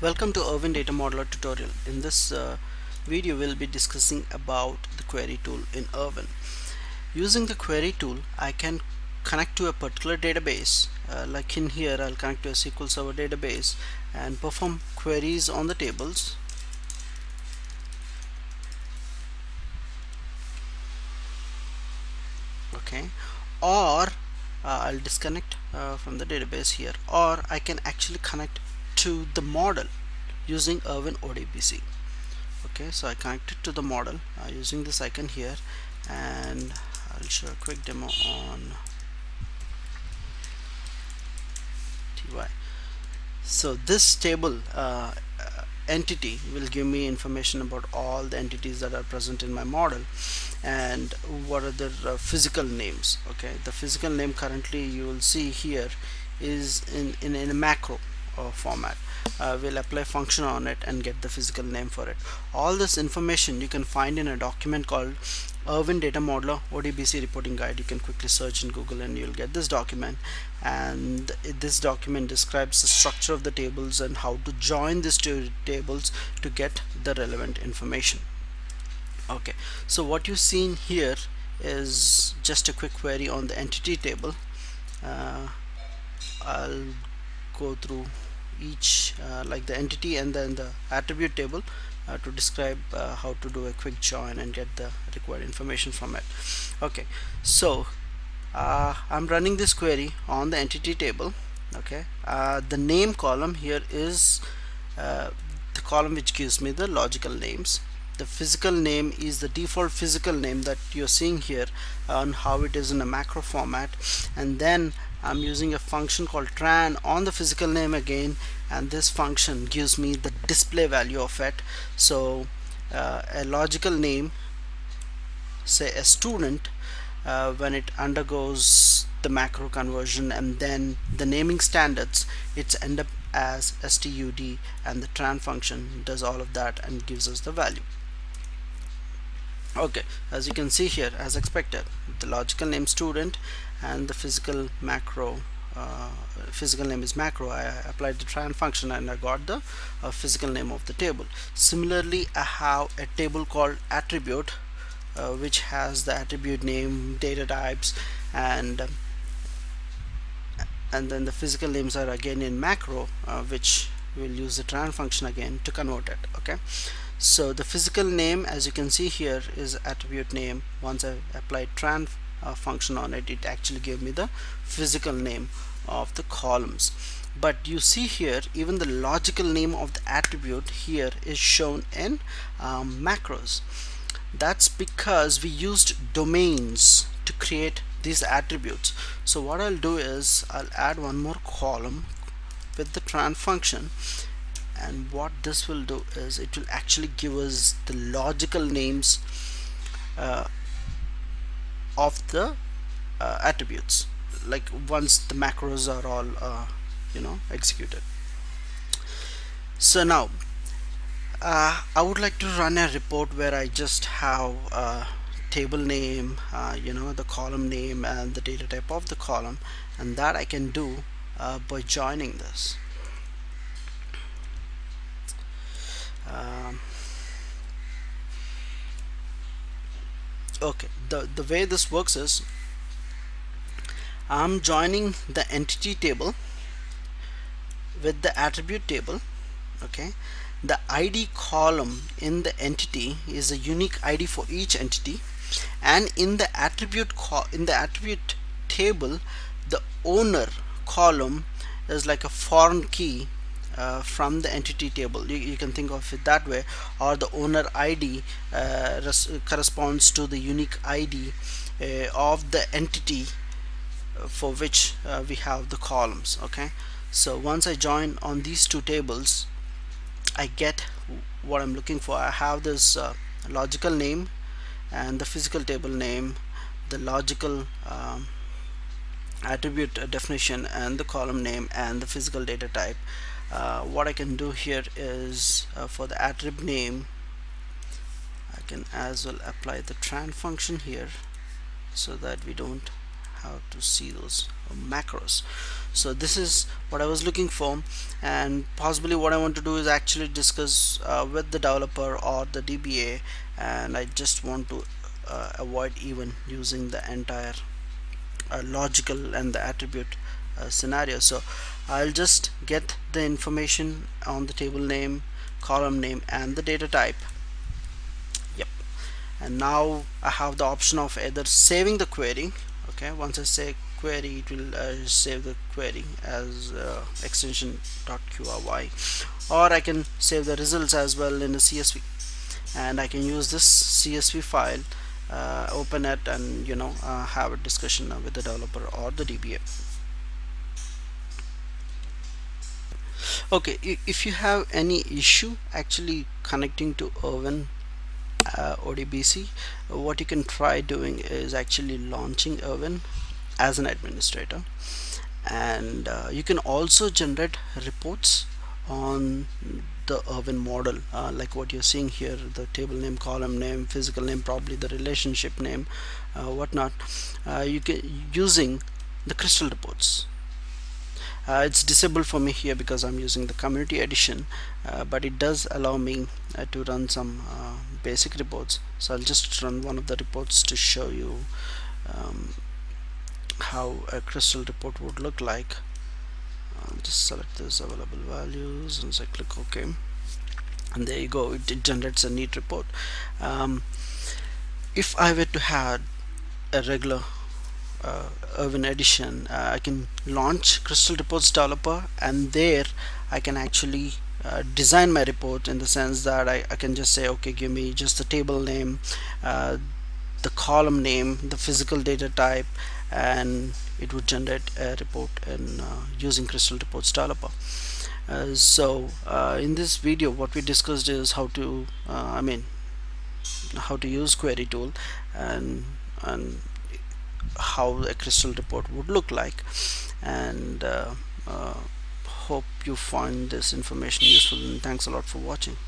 Welcome to Erwin Data Modeler tutorial. In this video we'll be discussing about the query tool in Erwin. Using the query tool I can connect to a particular database, like in here I'll connect to a SQL Server database and perform queries on the tables. Okay, or I'll disconnect from the database here, or I can actually connect to the model using Erwin ODBC. Okay, so I connected to the model using this icon here, and I'll show a quick demo on TY. So this table entity will give me information about all the entities that are present in my model and what are their physical names. Okay, the physical name currently you will see here is in a macro format. We'll apply function on it and get the physical name for it. All this information you can find in a document called Erwin Data Modeler ODBC reporting guide. You can quickly search in Google and you'll get this document, and this document describes the structure of the tables and how to join these two tables to get the relevant information. Okay, so what you've seen here is just a quick query on the entity table. I'll go through each like the entity and then the attribute table to describe how to do a quick join and get the required information from it. Okay, so I'm running this query on the entity table. Okay, the name column here is the column which gives me the logical names. The physical name is the default physical name that you're seeing here on how it is in a macro format, and then I'm using a function called tran on the physical name again, and this function gives me the display value of it. So a logical name, say a student, when it undergoes the macro conversion and then the naming standards, it's end up as stud, and the tran function does all of that and gives us the value. Okay, as you can see here, as expected, the logical name student and the physical macro physical name is macro. I applied the tran function and I got the physical name of the table. Similarly, I have a table called attribute which has the attribute name, data types, and then the physical names are again in macro, which will use the tran function again to convert it. Okay, so the physical name, as you can see here, is attribute name. Once I applied tran function on it, it actually gave me the physical name of the columns. But you see here, even the logical name of the attribute here is shown in macros. That's because we used domains to create these attributes. So what I'll do is I'll add one more column with the tran function, and what this will do is it will actually give us the logical names of the attributes, like once the macros are all executed. So now I would like to run a report where I just have table name, the column name and the data type of the column, and that I can do by joining this. Okay, the way this works is I'm joining the entity table with the attribute table. Okay, the ID column in the entity is a unique ID for each entity, and in the attribute table the owner column is like a foreign key from the entity table. You can think of it that way, or the owner ID corresponds to the unique ID of the entity for which we have the columns. Okay, so once I join on these two tables, I get what I'm looking for. I have this logical name and the physical table name, the logical attribute definition and the column name and the physical data type. What I can do here is for the attribute name I can as well apply the tran function here so that we don't have to see those macros. So this is what I was looking for, and possibly what I want to do is actually discuss with the developer or the DBA, and I just want to avoid even using the entire logical and the attribute scenario. So I'll just get the information on the table name, column name, and the data type. Yep. And now I have the option of either saving the query. Okay, once I say query, it will save the query as extension .qry, or I can save the results as well in a CSV, and I can use this CSV file, open it, and have a discussion with the developer or the DBA. Okay, if you have any issue actually connecting to Erwin ODBC, what you can try doing is actually launching Erwin as an administrator, and you can also generate reports on the Erwin model, like what you're seeing here, the table name, column name, physical name, probably the relationship name, whatnot, you can using the Crystal Reports. It's disabled for me here because I'm using the community edition, but it does allow me to run some basic reports. So I'll just run one of the reports to show you how a Crystal report would look like. I'll just select this available values and say click OK, and there you go, it generates a neat report. If I were to have a regular Erwin edition, I can launch Crystal Reports developer, and there I can actually design my report in the sense that I can just say, okay, give me just the table name, the column name, the physical data type, and it would generate a report in using Crystal Reports developer. In this video what we discussed is how to use query tool, and how a Crystal report would look like, and hope you find this information useful, and thanks a lot for watching.